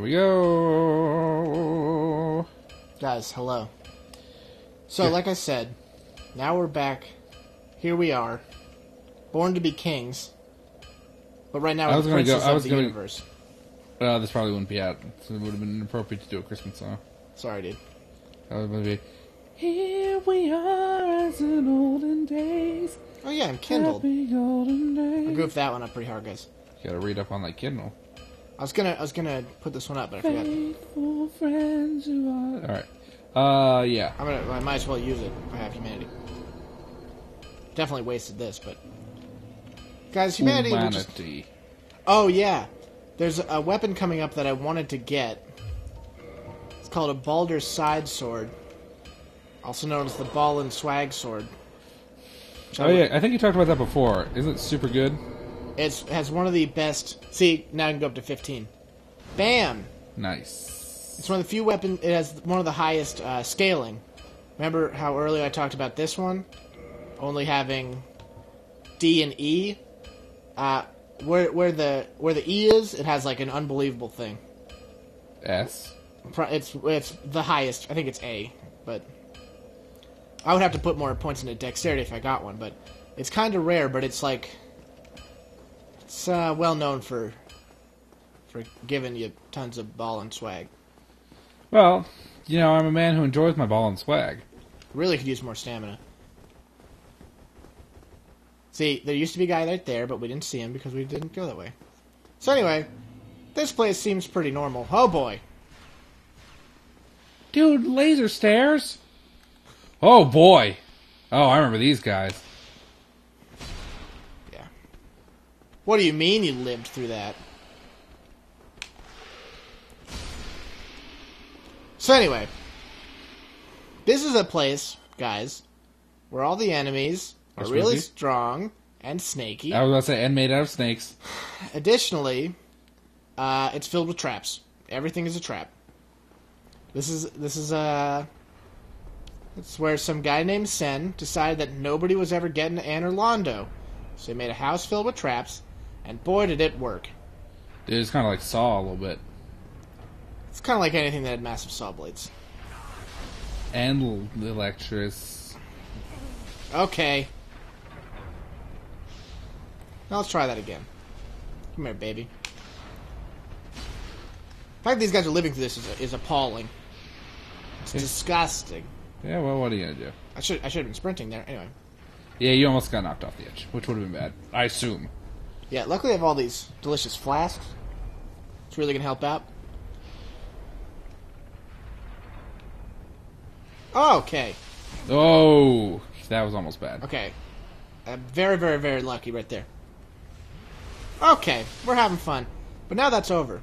There we go. Guys, hello. So, yeah. Like I said, now we're back. Here we are. Born to be kings. But right now we're the princess of the universe. This probably wouldn't be out. So it would have been inappropriate to do a Christmas song. Sorry, dude. That was going to be... Here we are as in olden days. Oh yeah, I'm Kindled. I goofed that one up pretty hard, guys. You gotta read up on that Kindle. I was gonna put this one up, but I forgot. Faithful friends you are. All right. Yeah. I might as well use it if I have humanity. Definitely wasted this, but guys, humanity. Oh yeah, there's a weapon coming up that I wanted to get. It's called a Balder Side Sword, also known as the Ball and Swag Sword. Oh yeah, I think you talked about that before. Isn't it super good? It has one of the best... See, now I can go up to 15. Bam! Nice. It's one of the few weapons... It has one of the highest scaling. Remember how earlier I talked about this one? Only having D and E? Where the E is, it has like an unbelievable thing. S? It's the highest. I think it's A, but... I would have to put more points into dexterity if I got one, but it's kind of rare. But it's like it's well known for giving you tons of ball and swag. Well, you know, I'm a man who enjoys my ball and swag. Really could use more stamina. See, there used to be a guy right there, but we didn't see him because we didn't go that way. So anyway, this place seems pretty normal. Oh boy, dude, laser stairs. Oh, boy. Oh, I remember these guys. Yeah. What do you mean you lived through that? So anyway, this is a place, guys, where all the enemies are really strong and snaky. I was about to say, and made out of snakes. Additionally, it's filled with traps. Everything is a trap. This is a... It's where some guy named Sen decided that nobody was ever getting to Anor Londo. So he made a house filled with traps, and boy did it work. Dude, it's kind of like Saw a little bit. It's kind of like anything that had massive saw blades. And electrous. Okay. Now let's try that again. Come here, baby. The fact that these guys are living through this is appalling. It's disgusting. Yeah, well, what are you going to do? I should have been sprinting there. Anyway. Yeah, you almost got knocked off the edge, which would have been bad, I assume. Yeah, luckily I have all these delicious flasks. It's really going to help out. Oh, okay. Oh, that was almost bad. Okay. I'm very, very, very lucky right there. Okay, we're having fun. But now that's over.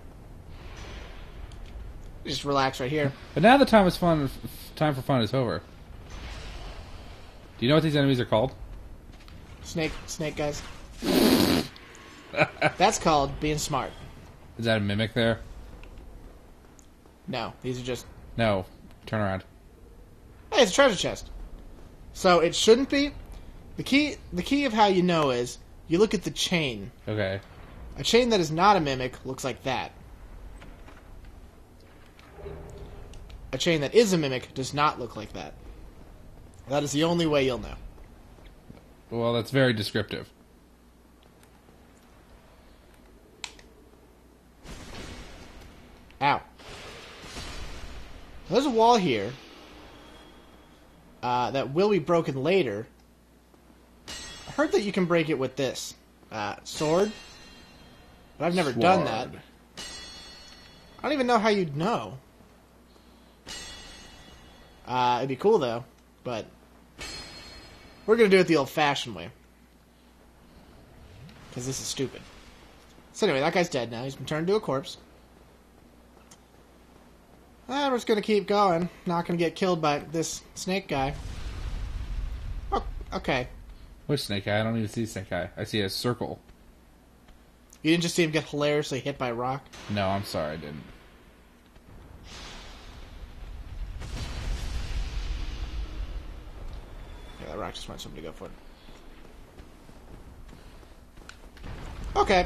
Just relax right here. But now the time is fun... Time for fun is over. Do you know what these enemies are called? Snake guys. That's called being smart. Is that a mimic there? No, these are just... No, turn around. Hey, it's a treasure chest. So it shouldn't be. The key of how you know is you look at the chain. Okay. A chain that is not a mimic looks like that. A chain that is a mimic does not look like that. That is the only way you'll know. Well, that's very descriptive. Ow. There's a wall here that will be broken later. I heard that you can break it with this sword, but I've never done that. I don't even know how you'd know. It'd be cool, though, but we're going to do it the old-fashioned way, because this is stupid. So anyway, that guy's dead now. He's been turned into a corpse. We're just going to keep going. Not going to get killed by this snake guy. Oh, okay. Which snake guy? I don't even see snake guy. I see a circle. You didn't just see him get hilariously hit by a rock? No, I'm sorry, I didn't. That rock just wants somebody to go for it. Okay.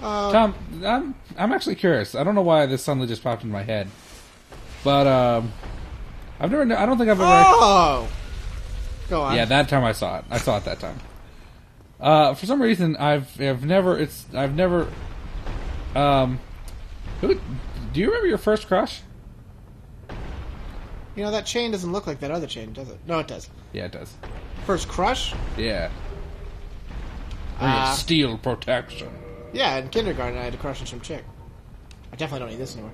Tom, I'm actually curious. I don't know why this suddenly just popped in my head, but I've never. I don't think I've ever. Oh, go on. Yeah, that time I saw it. I saw it that time. For some reason, I've never. It's I've never. Do you remember your first crush? You know, that chain doesn't look like that other chain, does it? No, it does. Yeah, it does. First crush? Yeah. Steel protection. Yeah, in kindergarten I had a crush on some chick. I definitely don't need this anymore.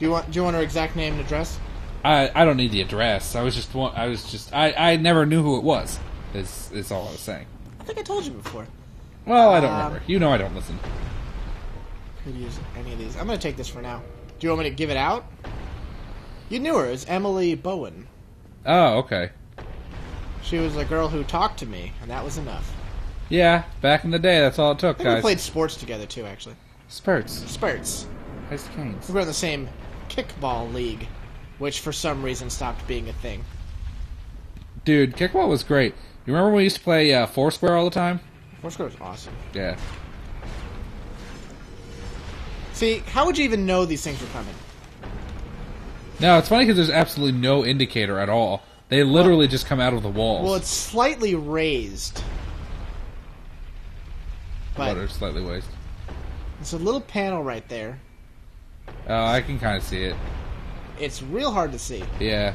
Do you want her exact name and address? I don't need the address. I never knew who it was. Is all I was saying. I think I told you before. Well, I don't remember. You know I don't listen. Could use any of these. I'm gonna take this for now. Do you want me to give it out? You knew her. It was Emily Bowen. Oh, okay. She was a girl who talked to me, and that was enough. Yeah, back in the day, that's all it took, guys. We played sports together, too, actually. Spurts. Ice Canes. We were in the same kickball league, which for some reason stopped being a thing. Dude, kickball was great. You remember when we used to play Foursquare all the time? Foursquare was awesome. Yeah. See, how would you even know these things were coming? No, it's funny because there's absolutely no indicator at all. They literally just come out of the walls. Well, it's slightly raised. But slightly raised. It's a little panel right there. Oh, I can kind of see it. It's real hard to see. Yeah.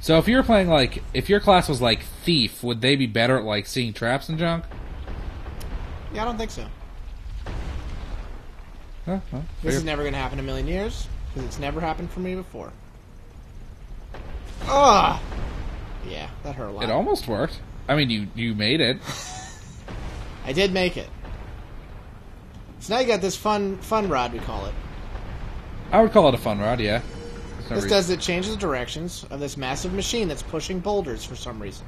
So if you were playing, like, if your class was, like, Thief, would they be better at, like, seeing traps and junk? Yeah, I don't think so. Huh? Well, this is never going to happen in a million years, because it's never happened for me before. Ugh! Yeah, that hurt a lot. It almost worked. I mean, you made it. I did make it. So now you got this fun rod, we call it. I would call it a fun rod, yeah. This does it changes the directions of this massive machine that's pushing boulders for some reason.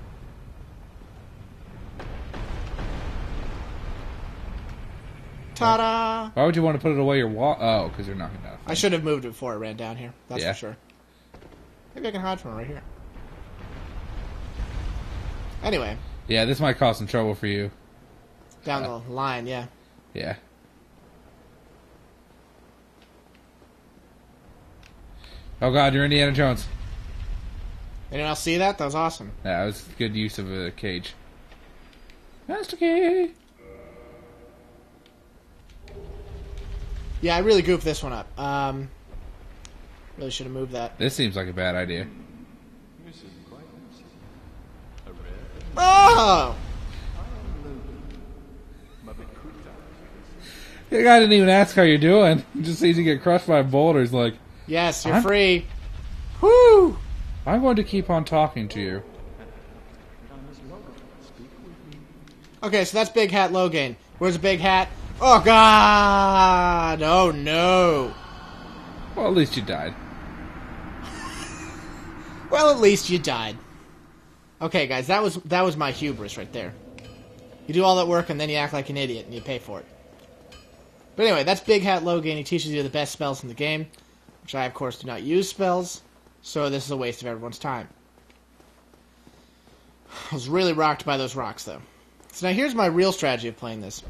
Ta-da! Why would you want to put it away your wall? Oh, because you're knocking down. I should have moved it before it ran down here. That's for sure. Maybe I can hide from it right here. Anyway. Yeah, this might cause some trouble for you. Down the line, yeah. Yeah. Oh god, you're Indiana Jones. Anyone else see that? That was awesome. Yeah, that was good use of a cage. Master key! Yeah, I really goofed this one up. Really should have moved that. This seems like a bad idea. Oh! The guy didn't even ask how you're doing. Just sees you get crushed by boulders. Like, yes, you're free. Whoo! I'm going to keep on talking to you. Okay, so that's Big Hat Logan. Where's Big Hat? Oh god! Oh no! Well, at least you died. Well, at least you died. Okay, guys, that was my hubris right there. You do all that work and then you act like an idiot and you pay for it. But anyway, that's Big Hat Logan. He teaches you the best spells in the game, which I, of course, do not use spells, so this is a waste of everyone's time. I was really rocked by those rocks, though. So now here's my real strategy of playing this.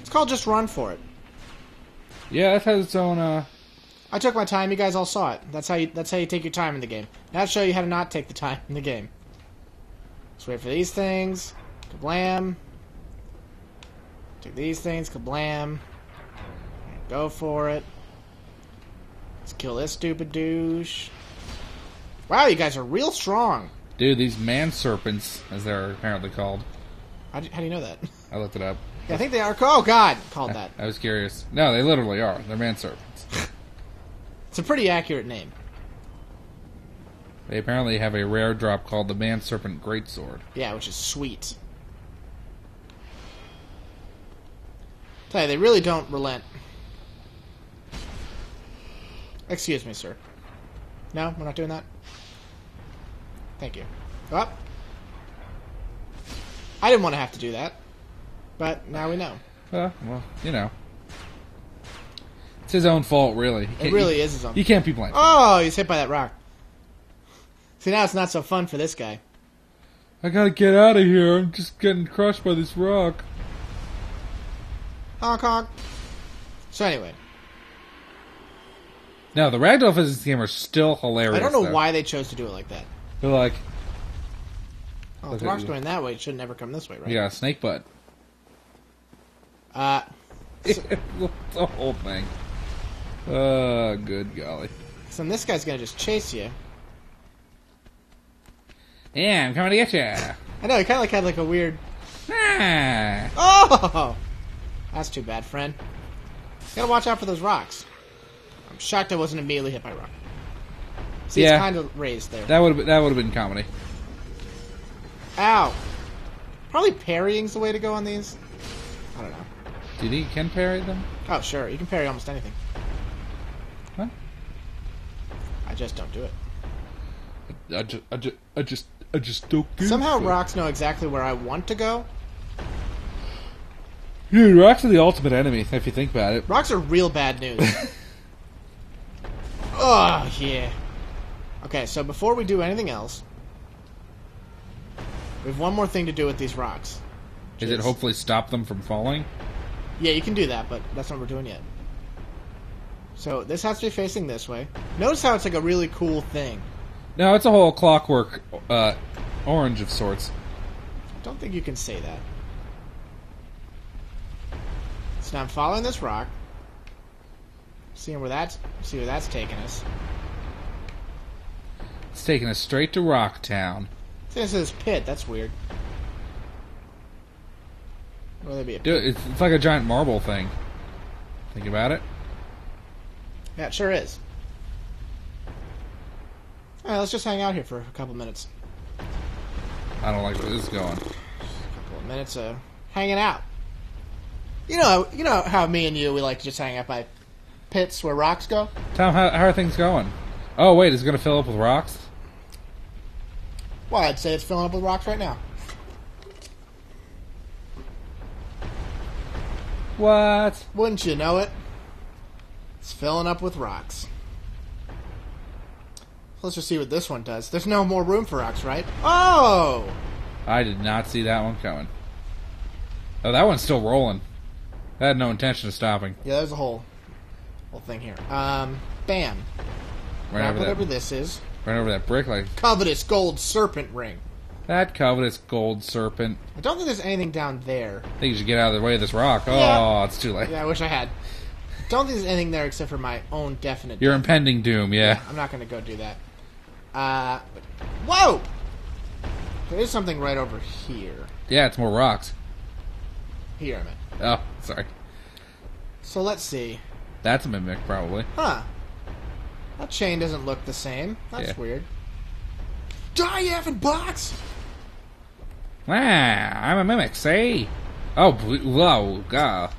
It's called just run for it. Yeah, that has its own, I took my time. You guys all saw it. That's how you take your time in the game. Now I'll show you how to not take the time in the game. Let's wait for these things. Kablam. Take these things. Kablam. Go for it. Let's kill this stupid douche. Wow, you guys are real strong. Dude, these man serpents, as they're apparently called. How do you know that? I looked it up. Yeah, I think they are. Oh, God! Called that. I was curious. No, they literally are. They're man serpents. It's a pretty accurate name. They apparently have a rare drop called the Man Serpent Greatsword. Yeah, which is sweet. I tell you, they really don't relent. Excuse me, sir. No, we're not doing that. Thank you. Go up. I didn't want to have to do that, but now we know. Well, you know. It's his own fault, really. It really is his own fault. You can't be blamed. Oh, he's hit by that rock. See, now it's not so fun for this guy. I gotta get out of here. I'm just getting crushed by this rock. Honk, honk. So anyway. Now, the ragdoll physics in this game are still hilarious. I don't know why they chose to do it like that. They're like... Oh, if the rock's going that way, it should never come this way, right? Yeah, snake butt. So, the whole thing. Good golly. So then this guy's gonna just chase you. Yeah, I'm coming to get you. I know, he kind of like had like a weird... Ah. Oh! That's too bad, friend. Gotta watch out for those rocks. I'm shocked I wasn't immediately hit by a rock. See, yeah, it's kind of raised there. That would have been comedy. Ow. Probably parrying's the way to go on these. I don't know. Do you think you can parry them? Oh, sure. You can parry almost anything. What? I just don't do it. I just don't do it. Somehow rocks know exactly where I want to go. Dude, rocks are the ultimate enemy, if you think about it. Rocks are real bad news. Oh, yeah. Okay, so before we do anything else, we have one more thing to do with these rocks. Is it hopefully stop them from falling? Yeah, you can do that, but that's not what we're doing yet. So this has to be facing this way. Notice how it's like a really cool thing. No, it's a whole clockwork orange of sorts. I don't think you can say that. So now I'm following this rock. See where that's taking us. It's taking us straight to Rock Town. See, this is pit. That's weird. Well, be a pit. Dude, it's like a giant marble thing. Think about it. Yeah, it sure is. All right, let's just hang out here for a couple minutes. I don't like where this is going. A couple of minutes of hanging out. You know how me and you, we like to just hang out by pits where rocks go? Tom, how are things going? Oh, wait, is it going to fill up with rocks? Well, I'd say it's filling up with rocks right now. What? Wouldn't you know it? It's filling up with rocks. Let's just see what this one does. There's no more room for rocks, right? Oh! I did not see that one coming. Oh, that one's still rolling. I had no intention of stopping. Yeah, there's a whole thing here. Bam. Right over whatever this is. Right over that brick like... Covetous Gold Serpent Ring. That Covetous Gold Serpent. I don't think there's anything down there. I think you should get out of the way of this rock. Yeah. Oh, it's too late. Yeah, I wish I had. Don't think there's anything there except for my own definite doom. Your impending doom, yeah. I'm not going to go do that. Whoa! There is something right over here. Yeah, it's more rocks. Here, I meant. Oh, sorry. So let's see. That's a mimic, probably. Huh. That chain doesn't look the same. That's weird. Die, you effing box! Wow, I'm a mimic, see? Oh, whoa, God.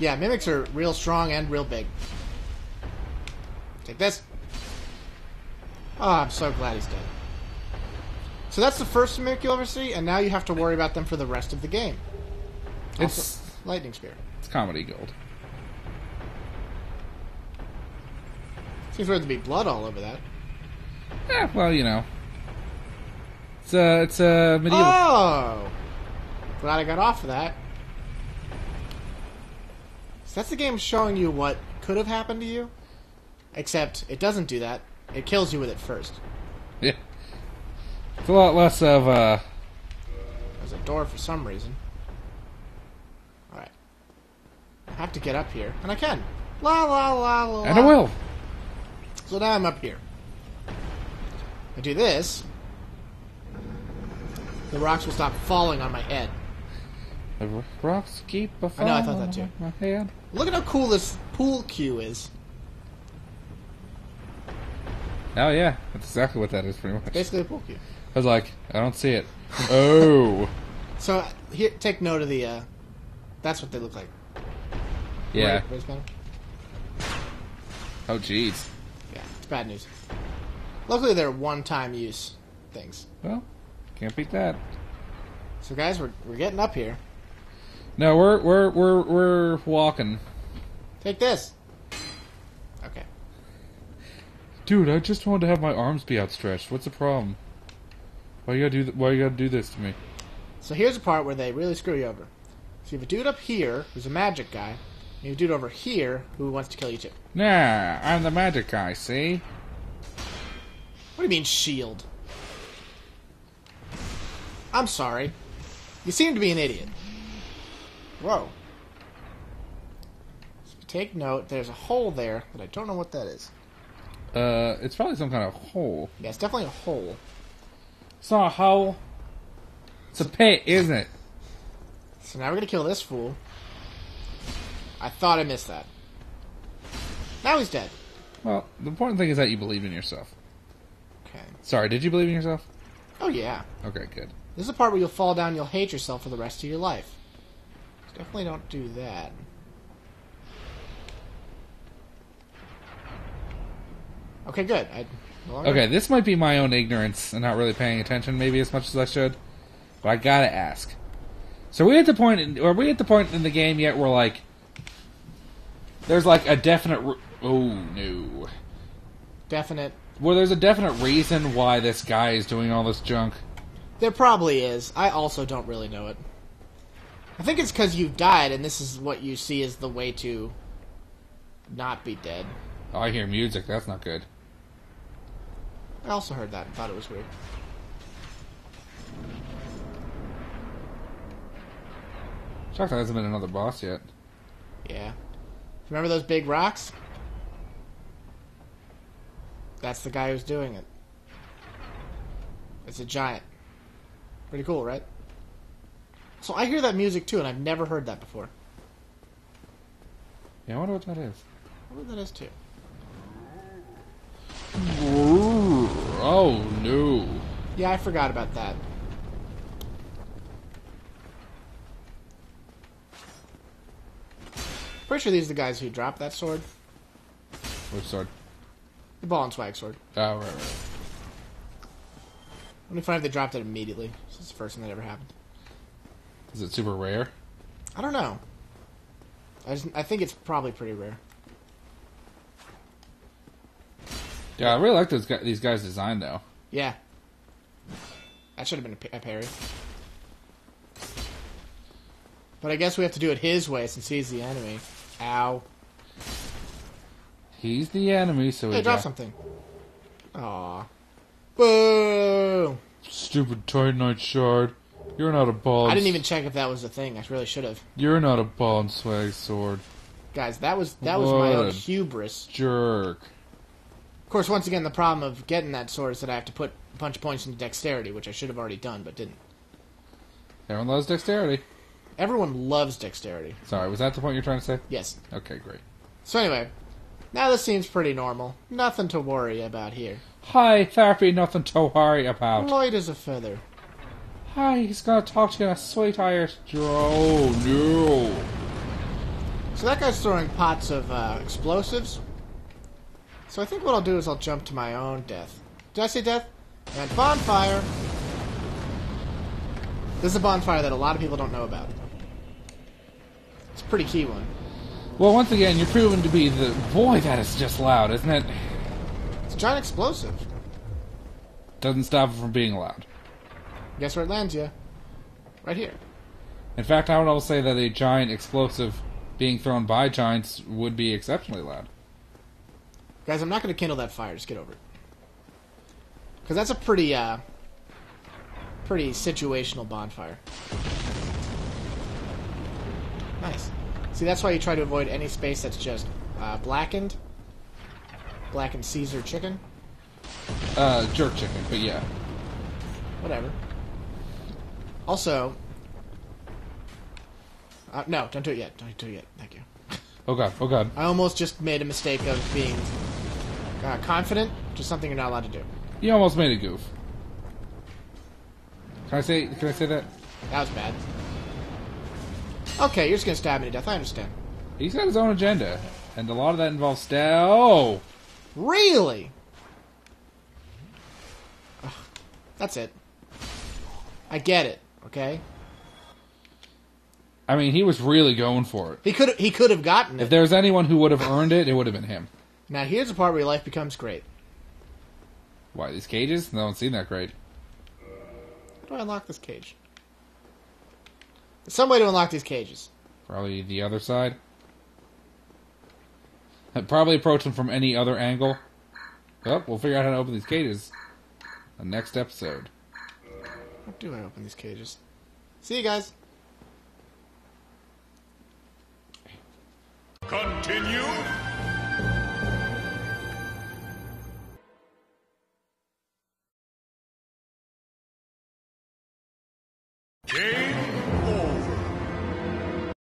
Yeah, mimics are real strong and real big. Take this. Oh, I'm so glad he's dead. So that's the first mimic you'll ever see, and now you have to worry about them for the rest of the game. Also, it's... Lightning Spear. It's comedy gold. Seems weird to be blood all over that. Yeah, well, you know. It's a medieval... Oh! Glad I got off of that. So that's the game showing you what could have happened to you, except it doesn't do that. It kills you with it first. Yeah. It's a lot less of a... There's a door for some reason. Alright. I have to get up here. And I can. La la la la. And I will. So now I'm up here. I do this. The rocks will stop falling on my head. The rocks keep a falling. I know, I thought that too. My head. Look at how cool this pool cue is. Oh, yeah. That's exactly what that is, pretty much. Basically a pool cue. I was like, I don't see it. Oh. So, here, take note of the, that's what they look like. Yeah. Right, oh, jeez. Yeah, it's bad news. Luckily, they're one-time use things. Well, can't beat that. So, guys, we're getting up here. No, we're walking. Take this. Okay. Dude, I just wanted to have my arms be outstretched. What's the problem? Why you gotta do this to me? So here's the part where they really screw you over. So you have a dude up here who's a magic guy, and you have a dude over here who wants to kill you too. Nah, I'm the magic guy, see? What do you mean, shield? I'm sorry. You seem to be an idiot. Whoa. Take note, there's a hole there, but I don't know what that is. It's probably some kind of hole. Yeah, it's definitely a hole. It's not a hole. It's a pit, isn't it? So now we're gonna kill this fool. I thought I missed that. Now he's dead. Well, the important thing is that you believed in yourself. Okay. Sorry, did you believe in yourself? Oh, yeah. Okay, good. This is the part where you'll fall down and you'll hate yourself for the rest of your life. So definitely don't do that. Okay, good. Okay, this might be my own ignorance and not really paying attention maybe as much as I should. But I gotta ask. So are we at the point in the game yet where, like, there's, like, a definite... Definite. Well, there's a definite reason why this guy is doing all this junk. There probably is. I also don't really know it. I think it's because you've died and this is what you see as the way to not be dead. Oh, I hear music. That's not good. I also heard that and thought it was weird. Shocked there hasn't been another boss yet. Yeah. Remember those big rocks? That's the guy who's doing it. It's a giant. Pretty cool, right? So I hear that music too, and I've never heard that before. Yeah, I wonder what that is. I wonder what that is too. Ooh, oh no. Yeah, I forgot about that. Pretty sure these are the guys who dropped that sword. Which sword? The ball and swag sword. Oh, right. Let me find if they dropped it immediately. This is the first thing that ever happened. Is it super rare? I don't know. I think it's probably pretty rare. Yeah, I really like these guys' design, though. Yeah. That should have been a parry. But I guess we have to do it his way since he's the enemy. Ow. He's the enemy, so we dropped something. Aww. Boo! Stupid Titanite Shard. You're not a ball. I didn't even check if that was a thing. I really should have. You're not a ball and swag sword. Guys, that was my own hubris. Jerk. Of course, once again, the problem of getting that sword is that I have to put a bunch of points into dexterity, which I should have already done, but didn't. Everyone loves dexterity. Everyone loves dexterity. Sorry, was that the point you're trying to say? Yes. Okay, great. So anyway, now this seems pretty normal. Nothing to worry about here. Hi, therapy, nothing to worry about. Light as a feather. Hi, he's gonna talk to you in a sweet Irish... Oh, no. So that guy's throwing pots of explosives. So I think what I'll do is I'll jump to my own death. Did I say death? And bonfire. This is a bonfire that a lot of people don't know about. It's a pretty key one. Well, once again, you're proven to be the... Boy, that is just loud, isn't it? It's a giant explosive. Doesn't stop it from being loud. Guess where it lands you? Right here. In fact, I would also say that a giant explosive being thrown by giants would be exceptionally loud. Guys, I'm not going to kindle that fire. Just get over it. Because that's a pretty, pretty situational bonfire. Nice. See, that's why you try to avoid any space that's just blackened. Blackened Caesar chicken. Jerk chicken, but yeah. Whatever. Also... no, don't do it yet. Don't do it yet. Thank you. Oh, God. Oh, God. I almost just made a mistake of being confident, which is something you're not allowed to do. You almost made a goof. Can I say that? That was bad. Okay, you're just going to stab me to death. I understand. He's got his own agenda, and a lot of that involves stab. Oh! Really? Ugh, that's it. I get it, okay? I mean, he was really going for it. He could have gotten it. If there was anyone who would have earned it, it would have been him. Now, here's the part where life becomes great. Why, these cages? They don't seem that great. How do I unlock this cage? There's some way to unlock these cages. Probably the other side. I'd probably approach them from any other angle. Oh, we'll figure out how to open these cages on the next episode. How do I open these cages? See you guys. Continue. Game